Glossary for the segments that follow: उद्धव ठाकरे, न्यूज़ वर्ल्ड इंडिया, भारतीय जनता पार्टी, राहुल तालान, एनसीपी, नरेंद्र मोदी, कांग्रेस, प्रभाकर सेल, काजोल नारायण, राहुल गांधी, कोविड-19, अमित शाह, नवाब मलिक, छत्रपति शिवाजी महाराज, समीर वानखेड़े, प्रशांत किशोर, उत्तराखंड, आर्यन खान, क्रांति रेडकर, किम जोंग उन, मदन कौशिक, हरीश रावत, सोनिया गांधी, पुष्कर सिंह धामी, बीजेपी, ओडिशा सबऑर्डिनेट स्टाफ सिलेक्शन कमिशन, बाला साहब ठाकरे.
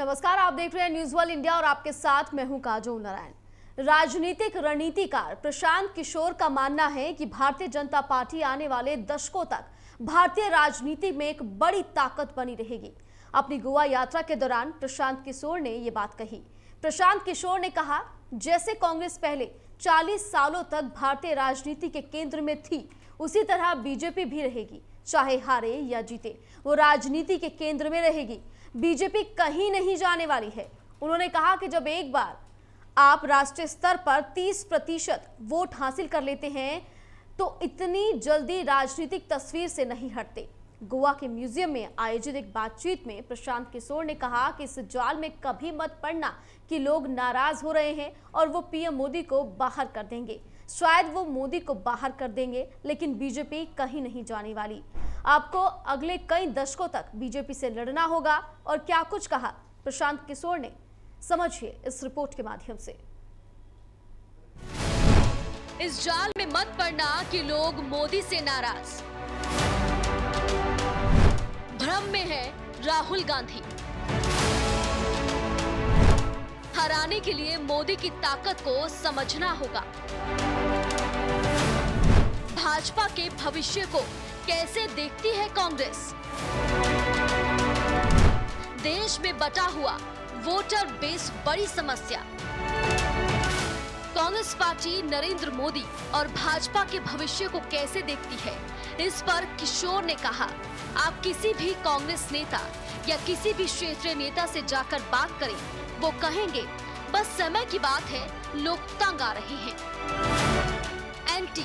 नमस्कार, आप देख रहे हैं न्यूज़ वर्ल्ड इंडिया और आपके साथ मैं हूं काजोल नारायण। राजनीतिक रणनीतिकार प्रशांत किशोर का मानना है कि भारतीय जनता पार्टी आने वाले दशकों तक भारतीय राजनीति में एक बड़ी ताकत बनी रहेगी। अपनी गोवा यात्रा के दौरान प्रशांत किशोर ने ये बात कही। प्रशांत किशोर ने कहा, जैसे कांग्रेस पहले 40 सालों तक भारतीय राजनीति के केंद्र में थी, उसी तरह बीजेपी भी रहेगी। चाहे हारे या जीते, वो राजनीति के केंद्र में रहेगी। बीजेपी कहीं नहीं जाने वाली है। उन्होंने कहा कि जब एक बार आप राष्ट्रीय स्तर पर 30% वोट हासिल कर लेते हैं तो इतनी जल्दी राजनीतिक तस्वीर से नहीं हटते। गोवा के म्यूजियम में आयोजित एक बातचीत में प्रशांत किशोर ने कहा कि इस जाल में कभी मत पड़ना कि लोग नाराज हो रहे हैं और वो पीएम मोदी को बाहर कर देंगे। शायद वो मोदी को बाहर कर देंगे, लेकिन बीजेपी कहीं नहीं जाने वाली। आपको अगले कई दशकों तक बीजेपी से लड़ना होगा। और क्या कुछ कहा प्रशांत किशोर ने, समझिए इस रिपोर्ट के माध्यम से। इस जाल में मत पड़ना कि लोग मोदी से नाराज, भ्रम में है राहुल गांधी। हराने के लिए मोदी की ताकत को समझना होगा। भाजपा के भविष्य को कैसे देखती है कांग्रेस? देश में बटा हुआ वोटर बेस बड़ी समस्या। कांग्रेस पार्टी नरेंद्र मोदी और भाजपा के भविष्य को कैसे देखती है, इस पर किशोर ने कहा, आप किसी भी कांग्रेस नेता या किसी भी क्षेत्रीय नेता से जाकर बात करें, वो कहेंगे बस समय की बात है, लोग तंग आ रहे हैं। एंटी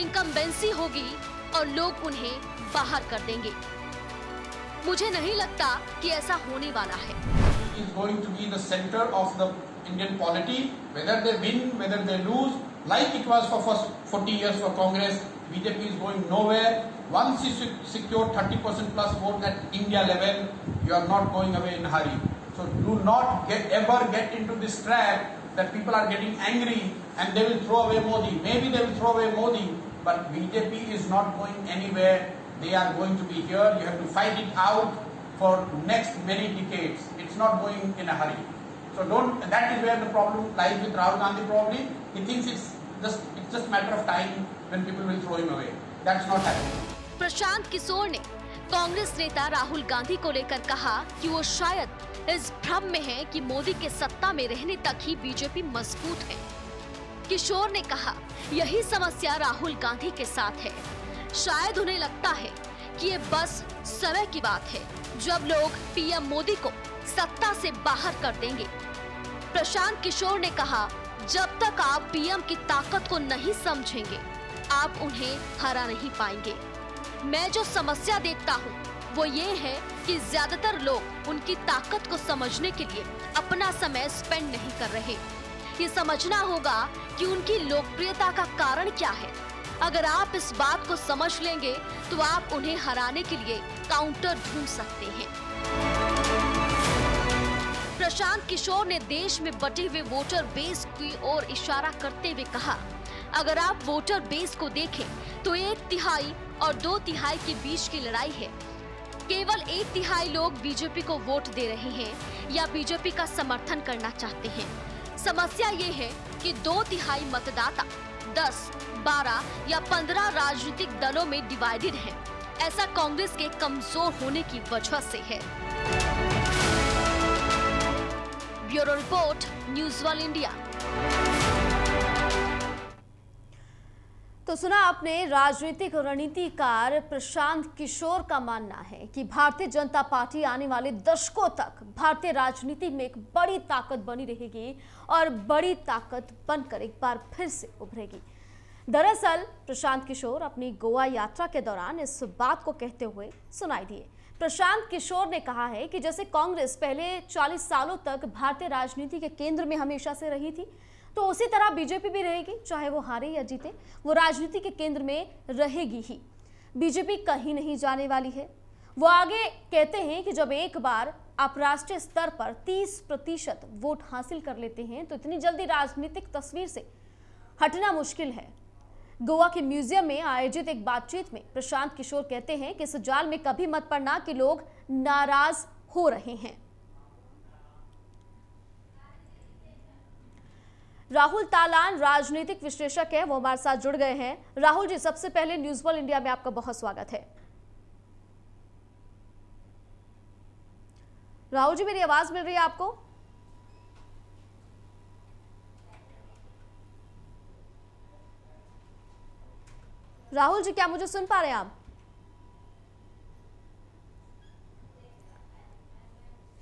इनकम्बेंसी होगी और लोग उन्हें बाहर कर देंगे। मुझे नहीं लगता कि ऐसा होने वाला है। He is going to be the center of the Indian polity, whether they win, whether they lose, like it was for first 40 years for Congress. BJP is going nowhere. Once you secure 30% plus vote at India level, you are not going away in a hurry. So do not ever get into this trap that people are getting angry and they will throw away Modi. Maybe they will throw away Modi, but BJP is not going anywhere. They are going to be here. You have to fight it out for next many decades. It's not going in a hurry. So don't. That is where the problem lies with Rahul Gandhi. Probably he thinks it's just matter of time when people will throw him away. That's not happening. प्रशांत किशोर ने कांग्रेस नेता राहुल गांधी को लेकर कहा कि वो शायद इस भ्रम में है कि मोदी के सत्ता में रहने तक ही बीजेपी मजबूत है। किशोर ने कहा, यही समस्या राहुल गांधी के साथ है। शायद उन्हें लगता है कि ये बस समय की बात है, जब लोग पीएम मोदी को सत्ता से बाहर कर देंगे। प्रशांत किशोर ने कहा, जब तक आप पीएम की ताकत को नहीं समझेंगे, आप उन्हें हरा नहीं पाएंगे। मैं जो समस्या देखता हूँ वो ये है कि ज्यादातर लोग उनकी ताकत को समझने के लिए अपना समय स्पेंड नहीं कर रहे। ये समझना होगा कि उनकी लोकप्रियता का कारण क्या है। अगर आप इस बात को समझ लेंगे तो आप उन्हें हराने के लिए काउंटर ढूंढ सकते हैं। प्रशांत किशोर ने देश में बटे हुए वोटर बेस की ओर इशारा करते हुए कहा, अगर आप वोटर बेस को देखें तो 1/3 और 2/3 के बीच की लड़ाई है। केवल 1/3 लोग बीजेपी को वोट दे रहे हैं या बीजेपी का समर्थन करना चाहते हैं। समस्या ये है कि 2/3 मतदाता 10, 12 या 15 राजनीतिक दलों में डिवाइडेड हैं। ऐसा कांग्रेस के कमजोर होने की वजह से है। Bureau report, न्यूज़ वर्ल्ड इंडिया। तो सुना आपने, राजनीतिक रणनीतिकार प्रशांत किशोर का मानना है कि भारतीय जनता पार्टी आने वाले दशकों तक भारतीय राजनीति में एक बड़ी ताकत बनी रहेगी और बड़ी ताकत बनकर एक बार फिर से उभरेगी। दरअसल प्रशांत किशोर अपनी गोवा यात्रा के दौरान इस बात को कहते हुए सुनाई दिए। प्रशांत किशोर ने कहा है कि जैसे कांग्रेस पहले 40 सालों तक भारतीय राजनीति के केंद्र में हमेशा से रही थी, तो उसी तरह बीजेपी भी रहेगी। चाहे वो हारे या जीते, वो राजनीति के केंद्र में रहेगी ही। बीजेपी कहीं नहीं जाने वाली है। वो आगे कहते हैं कि जब एक बार आप राष्ट्रीय स्तर पर 30% वोट हासिल कर लेते हैं तो इतनी जल्दी राजनीतिक तस्वीर से हटना मुश्किल है। गोवा के म्यूजियम में आयोजित एक बातचीत में प्रशांत किशोर कहते हैं कि इस जाल में कभी मत पड़ना कि लोग नाराज हो रहे हैं। राहुल तालान राजनीतिक विश्लेषक हैं, वो हमारे साथ जुड़ गए हैं। राहुल जी, सबसे पहले न्यूज़ वर्ल्ड इंडिया में आपका बहुत स्वागत है। राहुल जी, मेरी आवाज मिल रही है आपको? राहुल जी, क्या मुझे सुन पा रहे हैं आप?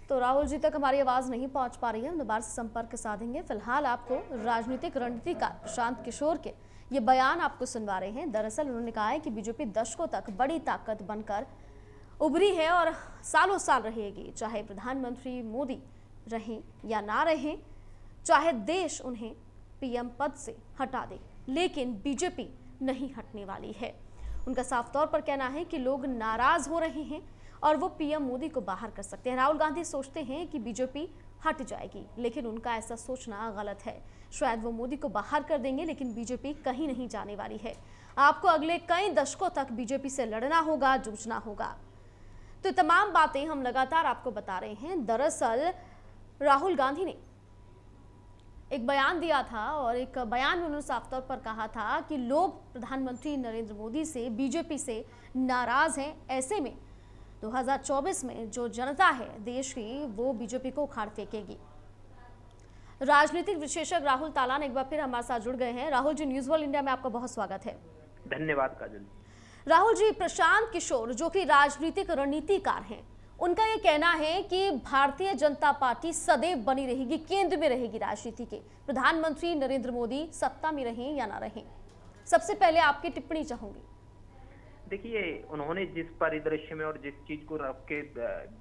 तो राहुल जी तक हमारी आवाज नहीं पहुंच पा रही है, हम दोबारा से संपर्क साधेंगे। फिलहाल आपको राजनीतिक रणनीतिकार प्रशांत किशोर के ये बयान आपको सुनवा रहे हैं। दरअसल उन्होंने कहा है कि बीजेपी दशकों तक बड़ी ताकत बनकर उभरी है और सालों साल रहेगी, चाहे प्रधानमंत्री मोदी रहें या ना रहें, चाहे देश उन्हें पीएम पद से हटा दे, लेकिन बीजेपी नहीं हटने वाली है। उनका साफ तौर पर कहना है कि लोग नाराज हो रहे हैं और वो पीएम मोदी को बाहर कर सकते हैं। राहुल गांधी सोचते हैं कि बीजेपी हट जाएगी, लेकिन उनका ऐसा सोचना गलत है। शायद वो मोदी को बाहर कर देंगे, लेकिन बीजेपी कहीं नहीं जाने वाली है। आपको अगले कई दशकों तक बीजेपी से लड़ना होगा, जूझना होगा। तो तमाम बातें हम लगातार आपको बता रहे हैं। दरअसल राहुल गांधी ने एक बयान दिया था और एक बयान में उन्होंने साफ तौर पर कहा था कि लोग प्रधानमंत्री नरेंद्र मोदी से, बीजेपी से नाराज हैं। ऐसे में 2024 में जो जनता है देश की, वो बीजेपी को उखाड़ फेंकेगी। राजनीतिक विशेषज्ञ राहुल तालान एक बार फिर हमारे साथ जुड़ गए हैं। Rahul ji, न्यूज़ वर्ल्ड इंडिया में आपका बहुत स्वागत है। धन्यवाद काजोल। राहुल जी, प्रशांत किशोर जो कि राजनीतिक रणनीतिकार हैं, उनका ये कहना है कि भारतीय जनता पार्टी सदैव बनी रहेगी, केंद्र में रहेगी राजनीति के, प्रधानमंत्री नरेंद्र मोदी सत्ता में रहें या ना रहें। सबसे पहले आपकी टिप्पणी चाहूंगी। देखिए, उन्होंने जिस परिदृश्य में और जिस चीज को आपके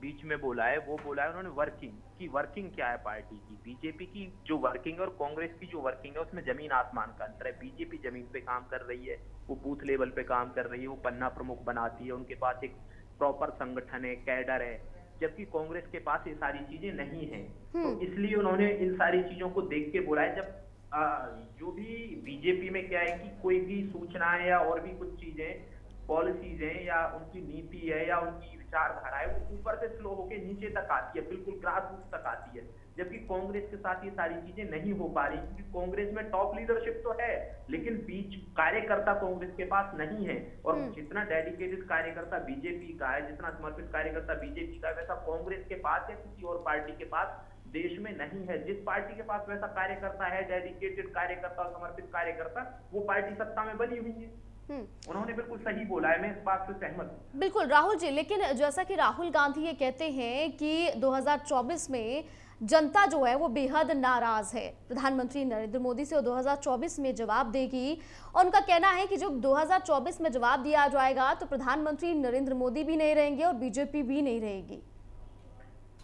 बीच में बोला है, वो बोला है उन्होंने वर्किंग की। वर्किंग क्या है पार्टी की? बीजेपी की जो वर्किंग और कांग्रेस की जो वर्किंग है, उसमें जमीन आसमान का अंतर है। बीजेपी जमीन पे काम कर रही है, वो बूथ लेवल पे काम कर रही है, वो पन्ना प्रमुख बनाती है, उनके पास एक प्रॉपर संगठन है, कैडर है, जबकि कांग्रेस के पास ये सारी चीजें नहीं है। तो इसलिए उन्होंने इन सारी चीजों को देख के बोला है। जब जो भी बीजेपी में क्या है कि कोई भी सूचनाएं या और भी कुछ चीजें, पॉलिसीज हैं या उनकी नीति है या उनकी विचारधारा है, वो ऊपर से स्लो होकर नीचे तक आती है, बिल्कुल ग्रास रूट तक आती है। जबकि कांग्रेस के साथ ये सारी चीजें नहीं हो पा रही, क्योंकि कांग्रेस में टॉप लीडरशिप तो है, लेकिन बीच कार्यकर्ता कांग्रेस के पास नहीं है। और जितना डेडिकेटेड कार्यकर्ता बीजेपी का है, जितना समर्पित कार्यकर्ता बीजेपी का है, वैसा कांग्रेस के पास या किसी और पार्टी के पास देश में नहीं है। जिस पार्टी के पास वैसा कार्यकर्ता है, डेडिकेटेड कार्यकर्ता, समर्पित कार्यकर्ता, वो पार्टी सत्ता में बनी हुई है। उन्होंने बिल्कुल सही बोला है, मैं इस बात से सहमत हूं। बिल्कुल राहुल जी, लेकिन जैसा कि राहुल गांधी ये कहते हैं कि 2024 में जनता जो है वो बेहद नाराज है प्रधानमंत्री नरेंद्र मोदी से और 2024 में जवाब देगी। और उनका कहना है कि जब 2024 में जवाब दिया जाएगा तो प्रधानमंत्री नरेंद्र मोदी भी नहीं रहेंगे और बीजेपी भी नहीं रहेगी।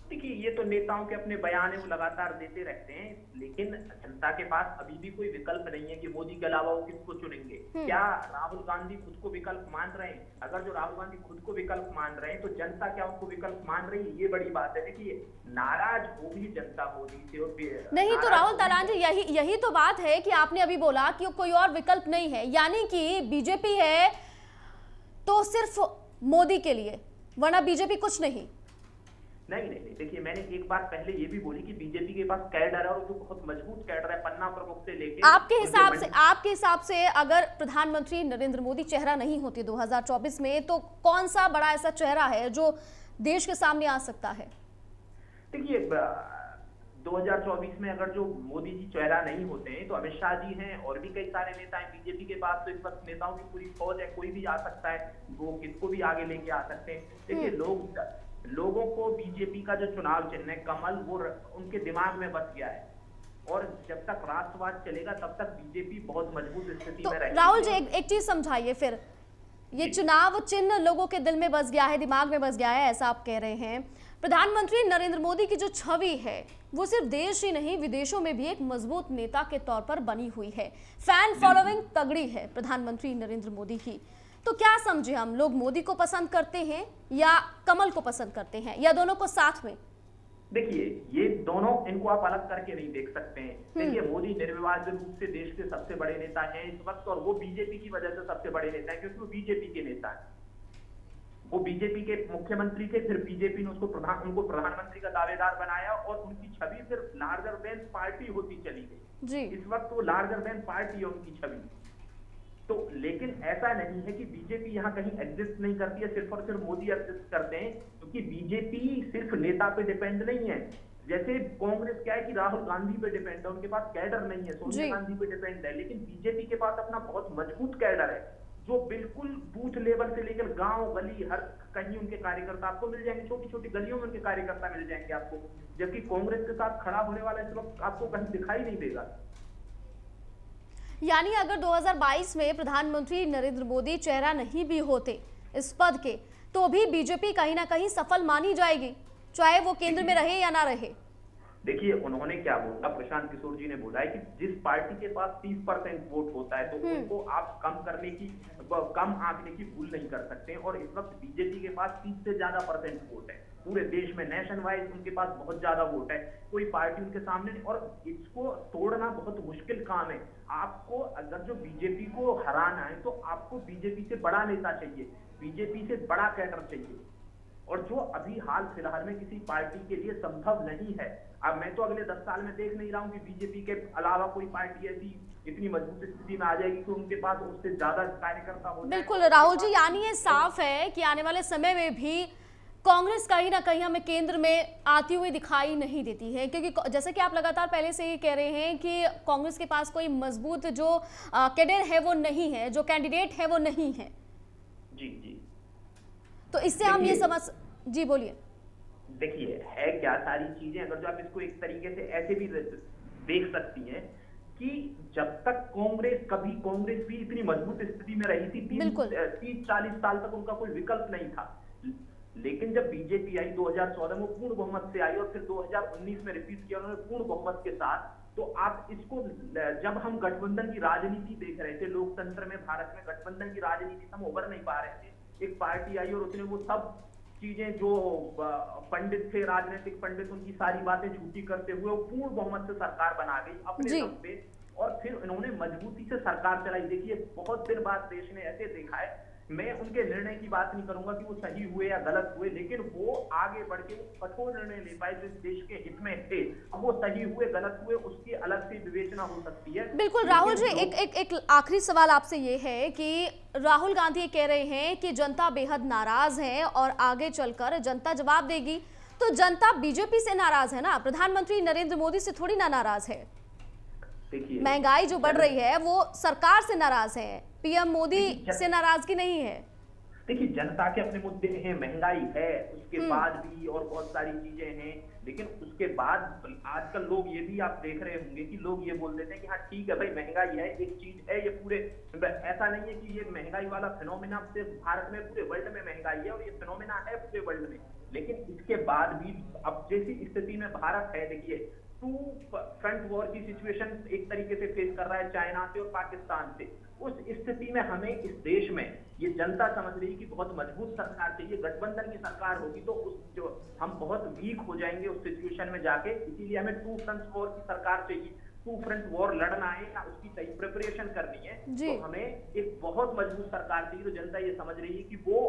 देखिए, ये तो नेताओं के अपने बयान है, वो लगातार देते रहते हैं, लेकिन जनता के पास अभी भी कोई विकल्प नहीं है कि मोदी के अलावा वो किसको चुनेंगे। क्या राहुल गांधी खुद को विकल्प मान रहे हैं? अगर जो राहुल गांधी खुद को विकल्प मान रहे हैं, तो जनता क्या उनको विकल्प मान रही है? ये बड़ी बात है। देखिए, नाराज वो भी जनता मोदी से और नहीं। तो राहुल तालान जी, यही तो बात है कि आपने अभी बोला कि कोई और विकल्प नहीं है, यानी कि बीजेपी है तो सिर्फ मोदी के लिए, वरना बीजेपी कुछ नहीं। नहीं, देखिए, मैंने एक बार पहले ये भी बोली कि बीजेपी के पास कैडर है और जो बहुत मजबूत कैडर है, पन्ना प्रमुख से लेकर। आपके हिसाब से अगर प्रधानमंत्री नरेंद्र मोदी चेहरा नहीं होते 2024 में, तो कौन सा बड़ा ऐसा चेहरा है जो देश के सामने आ सकता है? देखिए, 2024 में अगर जो मोदी जी चेहरा नहीं होते हैं, तो अमित शाह जी हैं और भी कई सारे नेता हैं बीजेपी के पास। तो इस वक्त नेताओं की पूरी फौज है, कोई भी आ सकता है, वो किसको भी आगे लेके आ सकते हैं। देखिए, लोगों को बीजेपी का जो चुनाव चिन्ह है कमल, वो उनके दिमाग में बस गया है और जब तक राष्ट्रवाद चलेगा तब तक बीजेपी बहुत मजबूत स्थिति में रहेगी। राहुल जी, एक चीज समझाइए फिर, ये चुनाव चिन्ह लोगों के दिल में बस गया है, दिमाग में बस गया है, ऐसा आप कह रहे हैं। प्रधानमंत्री नरेंद्र मोदी की जो छवि है, वो सिर्फ देश ही नहीं विदेशों में भी एक मजबूत नेता के तौर पर बनी हुई है, फैन फॉलोइंग तगड़ी है प्रधानमंत्री नरेंद्र मोदी की। तो क्या समझे हम, लोग मोदी को पसंद करते हैं या कमल को पसंद करते हैं, या दोनों को साथ में? देखिए, ये दोनों, इनको आप अलग करके नहीं देख सकते हैं। देखिए, मोदी निर्विवाद रूप से देश के सबसे बड़े नेता हैं इस वक्त, और वो बीजेपी की वजह से सबसे बड़े नेता हैं, क्योंकि वो बीजेपी के नेता हैं। वो बीजेपी के मुख्यमंत्री थे, फिर बीजेपी ने उनको प्रधानमंत्री का दावेदार बनाया और उनकी छवि फिर लार्जर देन पार्टी होती चली गई। जी। इस वक्त वो लार्जर देन पार्टी है उनकी छवि तो, लेकिन ऐसा नहीं है कि बीजेपी यहाँ कहीं एग्जिस्ट नहीं करती है, सिर्फ और सिर्फ मोदी एग्जिस्ट करते हैं, क्योंकि बीजेपी सिर्फ नेता पे डिपेंड नहीं है। जैसे कांग्रेस क्या है कि राहुल गांधी पे डिपेंड है, उनके पास कैडर नहीं है, सोनिया गांधी पे डिपेंड है, लेकिन बीजेपी के पास अपना बहुत मजबूत कैडर है जो बिल्कुल बूथ लेवल से लेकर गांव गली हर कहीं उनके कार्यकर्ता आपको मिल जाएंगे, छोटी छोटी गलियों में उनके कार्यकर्ता मिल जाएंगे आपको, जबकि कांग्रेस के साथ खड़ा होने वाला इस वक्त आपको कहीं दिखाई नहीं देगा। यानी अगर 2022 में प्रधानमंत्री नरेंद्र मोदी चेहरा नहीं भी होते इस पद के तो भी बीजेपी कहीं ना कहीं सफल मानी जाएगी, चाहे वो केंद्र में रहे या ना रहे। देखिए उन्होंने क्या बोला, प्रशांत किशोर जी ने बोला है कि जिस पार्टी के पास 30% वोट होता है तो उनको आप कम आंकने की भूल नहीं कर सकते। और इस वक्त बीजेपी के पास 30% से ज्यादा वोट है पूरे देश में, नेशन वाइज उनके पास बहुत ज्यादा वोट है, कोई पार्टी उनके सामने नहीं और इसको तोड़ना बहुत मुश्किल काम है। आपको अगर जो बीजेपी को हराना है तो आपको बीजेपी से बड़ा नेता चाहिए, बीजेपी से बड़ा कैडर चाहिए, और जो अभी हाल फिलहाल में किसी पार्टी के लिए संभव नहीं है। अब मैं तो अगले 10 साल में देख नहीं रहा हूँ कि बीजेपी के अलावा कोई पार्टी ऐसी इतनी मजबूत स्थिति में आ जाएगी कि उनके पास उससे ज्यादा कार्यकर्ता हो। बिल्कुल राहुल जी, यानी ये साफ है कि आने वाले समय में भी कांग्रेस कहीं ना कहीं हमें केंद्र में आती हुई दिखाई नहीं देती है, क्योंकि जैसे कि आप लगातार पहले से ही कह रहे हैं कि कांग्रेस के पास कोई मजबूत जो कैडर है वो नहीं है, जो कैंडिडेट है वो नहीं है। जी जी, तो इससे हम ये समझ, जी बोलिए। देखिए है क्या सारी चीजें, अगर जो आप इसको एक तरीके से ऐसे भी देख सकती हैं कि जब तक कांग्रेस, कभी कांग्रेस भी इतनी मजबूत स्थिति में रही थी, 30-40 साल तक उनका कोई विकल्प नहीं था, लेकिन जब बीजेपी आई 2014 में पूर्ण बहुमत से आई और फिर 2019 में रिपीट किया उन्होंने पूर्ण बहुमत के साथ। तो आप इसको जब हम गठबंधन की राजनीति देख रहे थे, लोकतंत्र में भारत में गठबंधन की राजनीति हम उभर नहीं पा रहे थे, एक पार्टी आई और उसने वो सब चीजें जो पंडित थे, राजनीतिक पंडित, उनकी सारी बातें झूठी करते हुए वो पूर्ण बहुमत से सरकार बना गई अपने दम पे और फिर उन्होंने मजबूती से सरकार चलाई। देखिए बहुत देर बाद देश ने ऐसे देखा है। मैं उनके निर्णय की बात नहीं करूंगा कि वो सही हुए या गलत हुए, लेकिन वो आगे बढ़ के कठोर निर्णय ले पाए जो इस देश के हित में थे। अब वो सही हुए गलत हुए उसकी अलग से विवेचना हो सकती है। बिल्कुल राहुल जी, एक आखिरी सवाल आपसे ये है कि राहुल गांधी कह रहे हैं कि जनता बेहद नाराज है और आगे चलकर जनता जवाब देगी, तो जनता बीजेपी से नाराज है ना, प्रधानमंत्री नरेंद्र मोदी से थोड़ी ना नाराज है। महंगाई जो बढ़ रही है वो सरकार से नाराज है, पीएम मोदी से नाराजगी नहीं है। देखिए जनता के अपने मुद्दे हैं, महंगाई है, उसके बाद भी और बहुत सारी चीजें हैं, लेकिन उसके बाद आजकल लोग ये भी आप देख रहे होंगे कि लोग ये बोल देते हैं कि हाँ ठीक है भाई महंगाई है एक चीज है, ये पूरे ऐसा नहीं है कि ये महंगाई वाला फिनोमिना सिर्फ भारत में, पूरे वर्ल्ड में महंगाई है और ये फिनोमिना है पूरे वर्ल्ड में। लेकिन इसके बाद भी अब जैसी स्थिति में भारत है, देखिए 2 फ्रंट वॉर की सिचुएशन एक तरीके से फेस कर रहा है चाइना से और पाकिस्तान से। उस स्थिति में हमें इस देश में ये जनता समझ रही कि बहुत मजबूत सरकार चाहिए, गठबंधन की सरकार होगी तो उस जो हम बहुत वीक हो जाएंगे उस सिचुएशन में जाके, इसीलिए हमें 2 फ्रंट वॉर की सरकार चाहिए। 2 फ्रंट वॉर लड़ना है या उसकी सही प्रिपरेशन करनी है तो हमें एक बहुत मजबूत सरकार चाहिए। तो जनता ये समझ रही है कि वो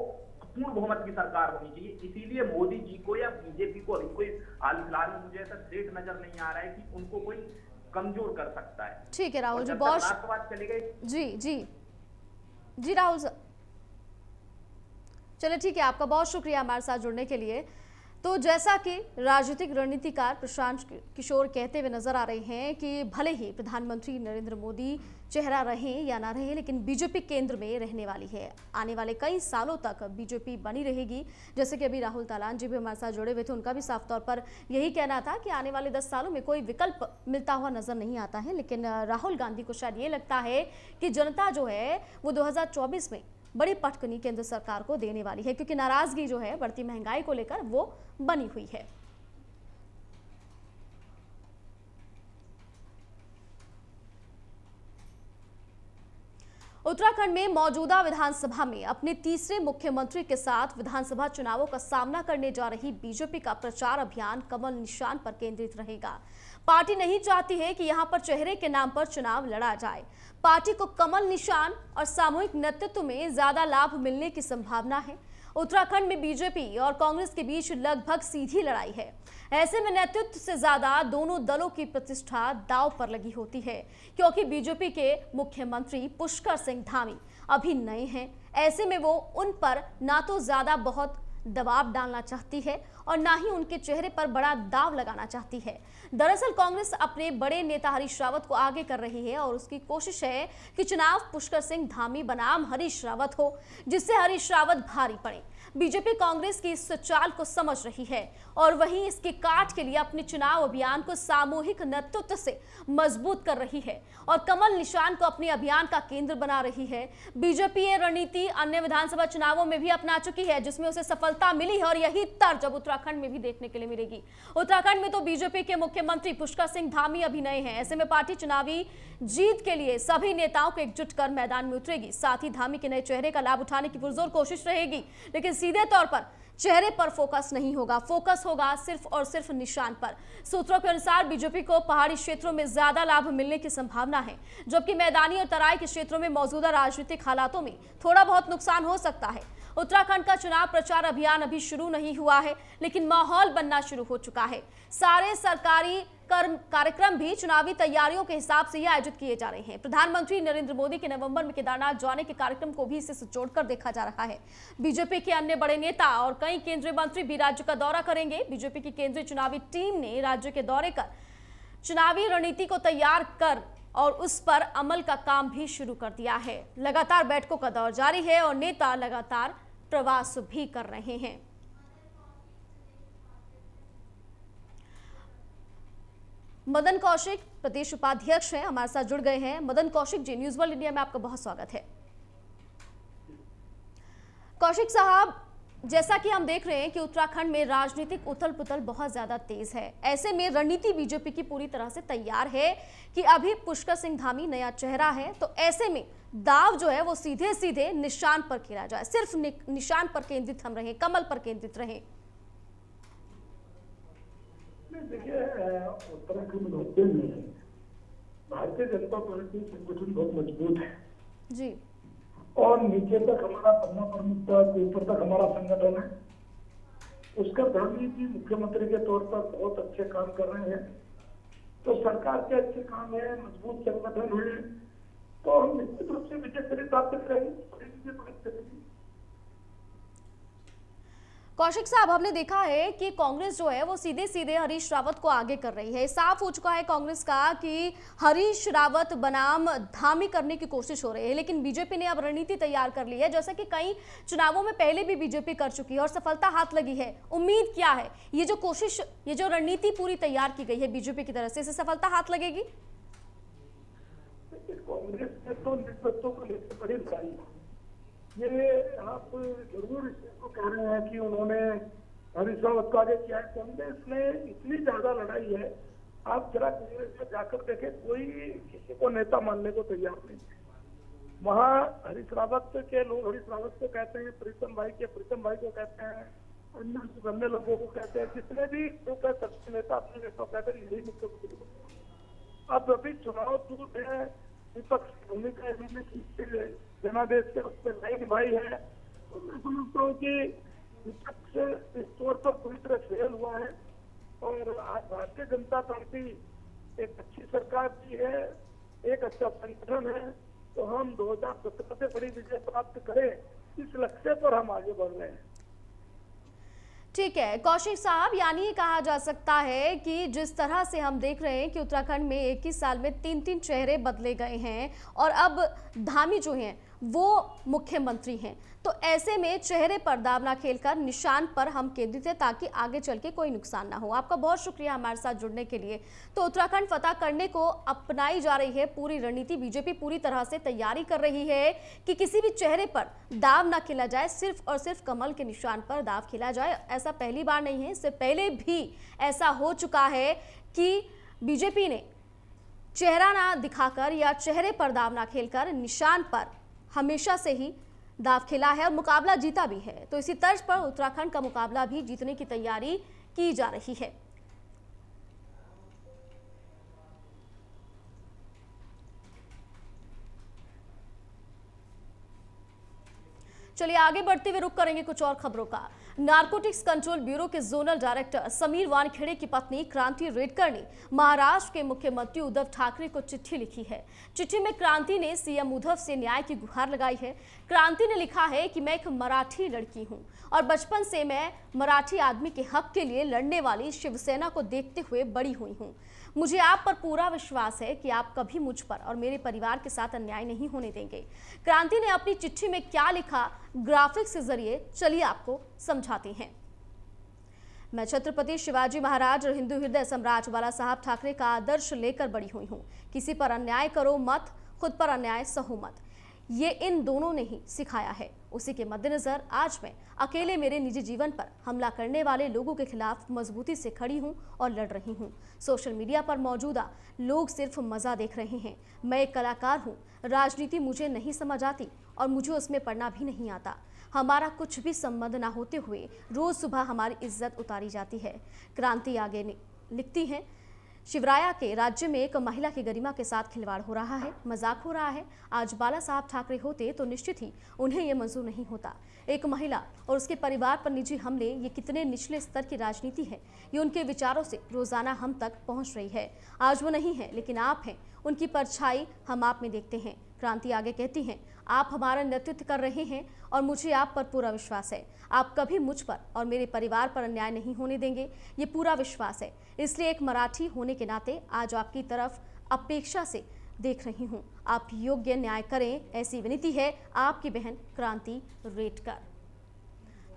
पूर्ण बहुमत की सरकार होनी चाहिए, इसीलिए मोदी जी को या बीजेपी को अभी कोई हाल फिलहाल में मुझे ऐसा थ्रेट नजर नहीं आ रहा है कि उनको कोई कमजोर कर सकता है। ठीक है राहुल जी, बहुत जी जी जी राहुल सर, चलिए ठीक है, आपका बहुत शुक्रिया हमारे साथ जुड़ने के लिए। तो जैसा कि राजनीतिक रणनीतिकार प्रशांत किशोर कहते हुए नजर आ रहे हैं कि भले ही प्रधानमंत्री नरेंद्र मोदी चेहरा रहे या ना रहे, लेकिन बीजेपी केंद्र में रहने वाली है, आने वाले कई सालों तक बीजेपी बनी रहेगी। जैसे कि अभी राहुल तालान जी भी हमारे साथ जुड़े हुए थे, उनका भी साफ तौर पर यही कहना था कि आने वाले 10 सालों में कोई विकल्प मिलता हुआ नजर नहीं आता है। लेकिन राहुल गांधी को शायद ये लगता है कि जनता जो है वो 2024 में बड़ी पटकनी केंद्र सरकार को देने वाली है, क्योंकि नाराजगी जो है बढ़ती महंगाई को लेकर वो बनी हुई है। उत्तराखंड में मौजूदा विधानसभा में अपने तीसरे मुख्यमंत्री के साथ विधानसभा चुनावों का सामना करने जा रही बीजेपी का प्रचार अभियान कमल निशान पर केंद्रित रहेगा। पार्टी नहीं चाहती है कि यहां पर चेहरे के नाम पर चुनाव लड़ा जाए। पार्टी को कमल निशान और सामूहिक नेतृत्व में ज्यादा लाभ मिलने की संभावना है। उत्तराखंड में बीजेपी और कांग्रेस के बीच लगभग सीधी लड़ाई है। ऐसे में नेतृत्व से ज्यादा दोनों दलों की प्रतिष्ठा दांव पर लगी होती है, क्योंकि बीजेपी के मुख्यमंत्री पुष्कर सिंह धामी अभी नए हैं। ऐसे में वो उन पर ना तो ज्यादा बहुत दबाव डालना चाहती है और ना ही उनके चेहरे पर बड़ा दाव लगाना चाहती है। दरअसल कांग्रेस अपने बड़े नेता हरीश रावत को आगे कर रही है और उसकी कोशिश है कि चुनाव पुष्कर सिंह धामी बनाम हरीश रावत हो, जिससे हरीश रावत भारी पड़े। बीजेपी कांग्रेस की इस चाल को समझ रही है और वहीं इसके काट के लिए अपने चुनाव अभियान को सामूहिक नेतृत्व से मजबूत कर रही है और कमल निशान को अपने अभियान का केंद्र बना रही है। बीजेपी ये रणनीति अन्य विधानसभा चुनावों में भी अपना चुकी है, जिसमें उसे सफलता मिली है और यही तर्ज अब उत्तराखंड में भी देखने के लिए मिलेगी। उत्तराखंड में तो बीजेपी के मुख्यमंत्री पुष्कर सिंह धामी अभी नए हैं। ऐसे में पार्टी चुनावी जीत के लिए सभी नेताओं को एकजुट कर मैदान में उतरेगी। साथ ही धामी के नए चेहरे का लाभ उठाने की पुरजोर कोशिश रहेगी, लेकिन सीधे तौर पर चेहरे पर फोकस नहीं होगा, फोकस होगा सिर्फ और सिर्फ निशान पर। सूत्रों के अनुसार बीजेपी को पहाड़ी क्षेत्रों में ज्यादा लाभ मिलने की संभावना है, जबकि मैदानी और तराई के क्षेत्रों में मौजूदा राजनीतिक हालातों में थोड़ा बहुत नुकसान हो सकता है। उत्तराखंड का चुनाव प्रचार अभियान अभी शुरू नहीं हुआ है, लेकिन माहौल बनना शुरू हो चुका है। सारे सरकारी कार्यक्रम भी चुनावी तैयारियों के हिसाब से ही आयोजित किए जा रहे हैं। प्रधानमंत्री नरेंद्र मोदी के नवंबर में केदारनाथ जाने के कार्यक्रम को भी इससे जोड़कर देखा जा रहा है। बीजेपी के अन्य बड़े नेता और कई केंद्रीय मंत्री भी राज्य का दौरा करेंगे। बीजेपी की केंद्रीय चुनावी टीम ने राज्य के दौरे कर चुनावी रणनीति को तैयार कर और उस पर अमल का काम भी शुरू कर दिया है। लगातार बैठकों का दौर जारी है और नेता लगातार प्रवास भी कर रहे हैं। मदन कौशिक प्रदेश उपाध्यक्ष हैं, हमारे साथ जुड़ गए हैं। मदन कौशिक ji, न्यूज़ वर्ल्ड इंडिया में आपका बहुत स्वागत है। कौशिक साहब, जैसा कि हम देख रहे हैं कि उत्तराखंड में राजनीतिक उथल पुथल बहुत ज्यादा तेज है, ऐसे में रणनीति बीजेपी की पूरी तरह से तैयार है कि अभी पुष्कर सिंह धामी नया चेहरा है, तो ऐसे में दाव जो है वो सीधे सीधे निशान पर खेला जाए, सिर्फ निशान पर केंद्रित हम रहे, कमल पर केंद्रित रहे। देखिए, उत्तराखंड में भारतीय जनता पार्टी संगठन बहुत मजबूत है जी, और नीचे तक हमारा पन्ना प्रमुखता के ऊपर तक हमारा संगठन है। उसका धामी जी मुख्यमंत्री के तौर पर बहुत अच्छे काम कर रहे हैं, तो सरकार के अच्छे काम है, मजबूत संगठन हुए, तो हम निश्चित रूप से विजय प्राप्त करेंगे। कौशिक साहब, हमने देखा है कि कांग्रेस जो है वो सीधे सीधे हरीश रावत को आगे कर रही है। साफ हो चुका है कांग्रेस का कि हरीश रावत बनाम धामी करने की कोशिश हो रही है, लेकिन बीजेपी ने अब रणनीति तैयार कर ली है, जैसा कि कई चुनावों में पहले भी बीजेपी कर चुकी है और सफलता हाथ लगी है। उम्मीद क्या है, ये जो रणनीति पूरी तैयार की गई है बीजेपी की तरफ से, इसे सफलता हाथ लगेगी? कांग्रेस ने तो नेतृत्व को लेकर बड़ी लड़ाई, ये आप जरूर इसको कह रहे हैं कि उन्होंने हरीश रावत को आगे किया है। कांग्रेस ने इतनी ज्यादा लड़ाई है, आप जरा कांग्रेस में जाकर देखें, कोई किसी को नेता मानने को तैयार नहीं है। वहाँ हरीश रावत के लोग हरीश रावत को कहते हैं, प्रीतम भाई को कहते हैं, अन्य लोगों को कहते हैं, जितने भी लोग है सबसे नेता अपने नेता कहते हैं, यही नेता। अब अभी चुनाव दूर है, विपक्ष की भूमिका इन्होंने जनादेश के उस पर नहीं निभाई है, तो मैं समझता हूँ कि विपक्ष इस तौर पर पूरी तरह फेल हुआ है। और आज भारतीय जनता पार्टी एक अच्छी सरकार की है, एक अच्छा संगठन है, तो हम 2017 से बड़ी विजय प्राप्त करें, इस लक्ष्य पर हम आगे बढ़ रहे हैं। ठीक है कौशिक साहब, यानी ये कहा जा सकता है कि जिस तरह से हम देख रहे हैं कि उत्तराखंड में एक ही साल में 3-3 चेहरे बदले गए हैं और अब धामी जो हैं वो मुख्यमंत्री हैं, तो ऐसे में चेहरे पर दाव ना खेलकर निशान पर हम केंद्रित हैं, ताकि आगे चल के कोई नुकसान ना हो। आपका बहुत शुक्रिया हमारे साथ जुड़ने के लिए। तो उत्तराखंड फतह करने को अपनाई जा रही है पूरी रणनीति, बीजेपी पूरी तरह से तैयारी कर रही है कि किसी भी चेहरे पर दाव ना खेला जाए, सिर्फ और सिर्फ कमल के निशान पर दाव खेला जाए। ऐसा पहली बार नहीं है, इससे पहले भी ऐसा हो चुका है कि बीजेपी ने चेहरा ना दिखाकर या चेहरे पर दाव ना खेलकर निशान पर हमेशा से ही दाव खेला है और मुकाबला जीता भी है। तो इसी तर्ज पर उत्तराखंड का मुकाबला भी जीतने की तैयारी की जा रही है। चलिए आगे बढ़ते हुए रुक करेंगे कुछ और खबरों का। नारकोटिक्स कंट्रोल ब्यूरो के जोनल डायरेक्टर समीर वानखेड़े की पत्नी क्रांति रेडकर ने महाराष्ट्र के मुख्यमंत्री उद्धव ठाकरे को चिट्ठी लिखी है। चिट्ठी में क्रांति ने सीएम उद्धव से न्याय की गुहार लगाई है। क्रांति ने लिखा है कि मैं एक मराठी लड़की हूँ और बचपन से मैं मराठी आदमी के हक के लिए लड़ने वाली शिवसेना को देखते हुए बड़ी हुई हूँ। मुझे आप पर पूरा विश्वास है कि आप कभी मुझ पर और मेरे परिवार के साथ अन्याय नहीं होने देंगे। क्रांति ने अपनी चिट्ठी में क्या लिखा ग्राफिक्स के जरिए चलिए आपको समझाते हैं। मैं छत्रपति शिवाजी महाराज और हिंदू हृदय सम्राट बाला साहब ठाकरे का आदर्श लेकर बड़ी हुई हूँ। किसी पर अन्याय करो मत, खुद पर अन्याय सहो मत, ये इन दोनों ने ही सिखाया है। उसी के मद्देनजर आज मैं अकेले मेरे निजी जीवन पर हमला करने वाले लोगों के खिलाफ मजबूती से खड़ी हूं और लड़ रही हूं। सोशल मीडिया पर मौजूदा लोग सिर्फ मजा देख रहे हैं। मैं एक कलाकार हूं, राजनीति मुझे नहीं समझ आती और मुझे उसमें पढ़ना भी नहीं आता। हमारा कुछ भी संबंध ना होते हुए रोज सुबह हमारी इज्जत उतारी जाती है। क्रांति आगे लिखती हैं, शिवराया के राज्य में एक महिला की गरिमा के साथ खिलवाड़ हो रहा है, मजाक हो रहा है। आज बाला साहब ठाकरे होते तो निश्चित ही उन्हें ये मंजूर नहीं होता। एक महिला और उसके परिवार पर निजी हमले, ये कितने निचले स्तर की राजनीति है। ये उनके विचारों से रोजाना हम तक पहुंच रही है। आज वो नहीं है लेकिन आप हैं, उनकी परछाई हम आप में देखते हैं। क्रांति आगे कहती हैं, आप हमारा नेतृत्व कर रहे हैं और मुझे आप पर पूरा विश्वास है। आप कभी मुझ पर और मेरे परिवार पर अन्याय नहीं होने देंगे, ये पूरा विश्वास है। इसलिए एक मराठी होने के नाते आज आपकी तरफ अपेक्षा से देख रही हूँ। आप योग्य न्याय करें, ऐसी विनती है आपकी बहन क्रांति रेडकर।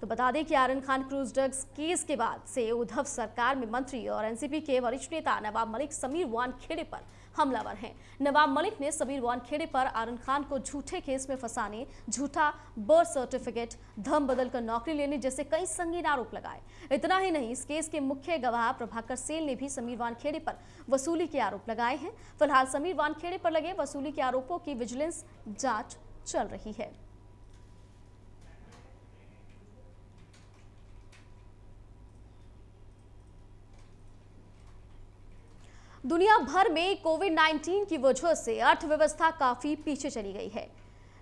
तो बता दें कि आर्यन खान cruise drugs case के बाद से उद्धव सरकार में मंत्री और एनसीपी के वरिष्ठ नेता नवाब मलिक समीर वानखेड़े पर हमलावर हैं। नवाब मलिक ने समीर वानखेड़े पर आर्यन खान को झूठे केस में फंसाने, झूठा बर्थ सर्टिफिकेट, धम बदलकर नौकरी लेने जैसे कई संगीन आरोप लगाए। इतना ही नहीं, इस केस के मुख्य गवाह प्रभाकर सेल ने भी समीर वानखेड़े पर वसूली के आरोप लगाए हैं। फिलहाल समीर वानखेड़े पर लगे वसूली के आरोपों की विजिलेंस जाँच चल रही है। दुनिया भर में कोविड-19 की वजह से अर्थव्यवस्था काफी पीछे चली गई है।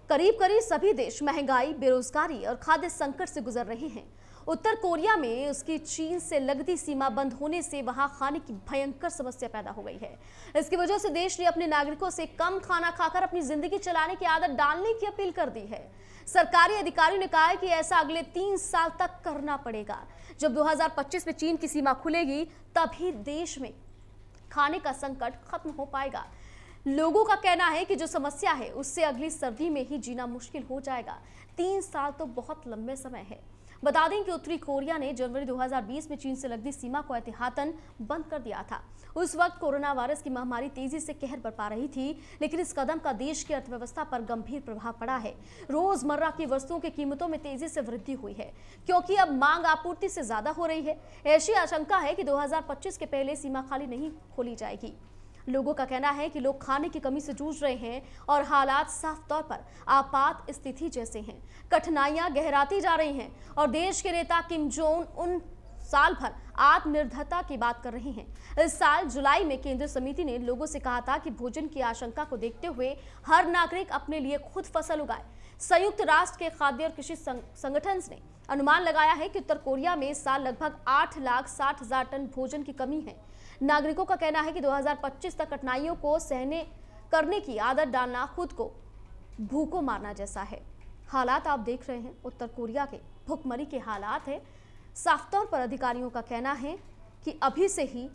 करीब करीब सभी देश महंगाई, बेरोजगारी और खाद्य संकट से गुजर रहे हैं। उत्तर कोरिया में उसकी चीन से लगती सीमा बंद होने से वहां खाने की भयंकर समस्या पैदा हो गई है। इसकी वजह से देश ने अपने नागरिकों से कम खाना खाकर अपनी जिंदगी चलाने की आदत डालने की अपील कर दी है। सरकारी अधिकारियों ने कहा है कि ऐसा अगले 3 साल तक करना पड़ेगा। जब 2025 में चीन की सीमा खुलेगी तभी देश में खाने का संकट खत्म हो पाएगा। लोगों का कहना है कि जो समस्या है उससे अगली सर्दी में ही जीना मुश्किल हो जाएगा। 3 साल तो बहुत लंबे समय है। बता दें कि उत्तरी कोरिया ने जनवरी 2020 में चीन से लगती सीमा को एहतियातन बंद कर दिया था। उस वक्त कोरोना वायरस की महामारी तेजी से कहर बरपा रही थी, लेकिन इस कदम का देश की अर्थव्यवस्था पर गंभीर प्रभाव पड़ा है। रोजमर्रा की वस्तुओं की कीमतों में तेजी से वृद्धि हुई है क्योंकि अब मांग आपूर्ति से ज्यादा हो रही है। ऐसी आशंका है कि 2025 के पहले सीमा खाली नहीं खोली जाएगी। लोगों का कहना है कि लोग खाने की कमी से जूझ रहे हैं और हालात साफ तौर पर आपात स्थिति जैसे हैं। कठिनाइयां गहराती जा रही हैं और देश के नेता किम जोंग उन साल भर आत्मनिर्भरता की बात कर रहे हैं। इस साल जुलाई में केंद्रीय समिति ने लोगों से कहा था कि भोजन की आशंका को देखते हुए हर नागरिक अपने लिए खुद फसल उगाए। संयुक्त राष्ट्र के खाद्य और कृषि संगठन ने अनुमान लगाया है कि उत्तर कोरिया में इस साल लगभग 8,60,000 टन भोजन की कमी है। नागरिकों का कहना है कि 2025 तक कठिनाइयों को सहने करने की आदत डालना खुद को भूखों मारना जैसा है। हालात आप देख रहे हैं, उत्तर कोरिया के भुखमरी के हालात है। साफ तौर पर अधिकारियों का कहना है कि अभी से ही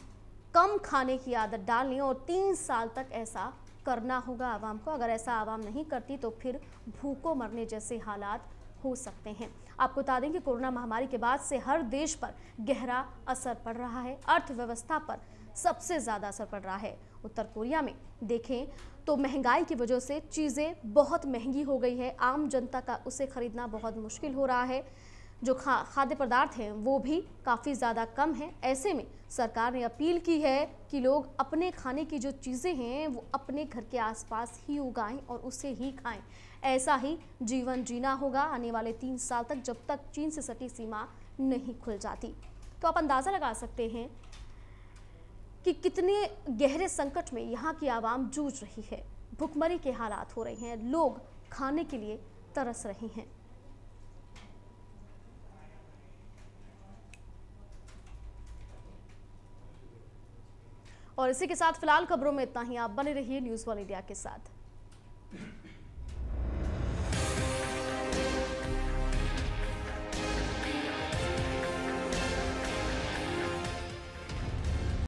कम खाने की आदत डालने और 3 साल तक ऐसा करना होगा आवाम को। अगर ऐसा आवाम नहीं करती तो फिर भूखों मरने जैसे हालात हो सकते हैं। आपको बता दें कि कोरोना महामारी के बाद से हर देश पर गहरा असर पड़ रहा है। अर्थव्यवस्था पर सबसे ज़्यादा असर पड़ रहा है। उत्तर कोरिया में देखें तो महंगाई की वजह से चीज़ें बहुत महंगी हो गई है। आम जनता का उसे खरीदना बहुत मुश्किल हो रहा है। जो खाद्य पदार्थ हैं वो भी काफ़ी ज़्यादा कम हैं। ऐसे में सरकार ने अपील की है कि लोग अपने खाने की जो चीज़ें हैं वो अपने घर के आसपास ही उगाएं और उसे ही खाएं। ऐसा ही जीवन जीना होगा आने वाले 3 साल तक, जब तक चीन से सटी सीमा नहीं खुल जाती। तो आप अंदाज़ा लगा सकते हैं कि कितने गहरे संकट में यहाँ की आवाम जूझ रही है। भुखमरी के हालात हो रहे हैं, लोग खाने के लिए तरस रहे हैं। और इसी के साथ फिलहाल खबरों में इतना ही। आप बने रहिए न्यूज़ वर्ल्ड इंडिया के साथ।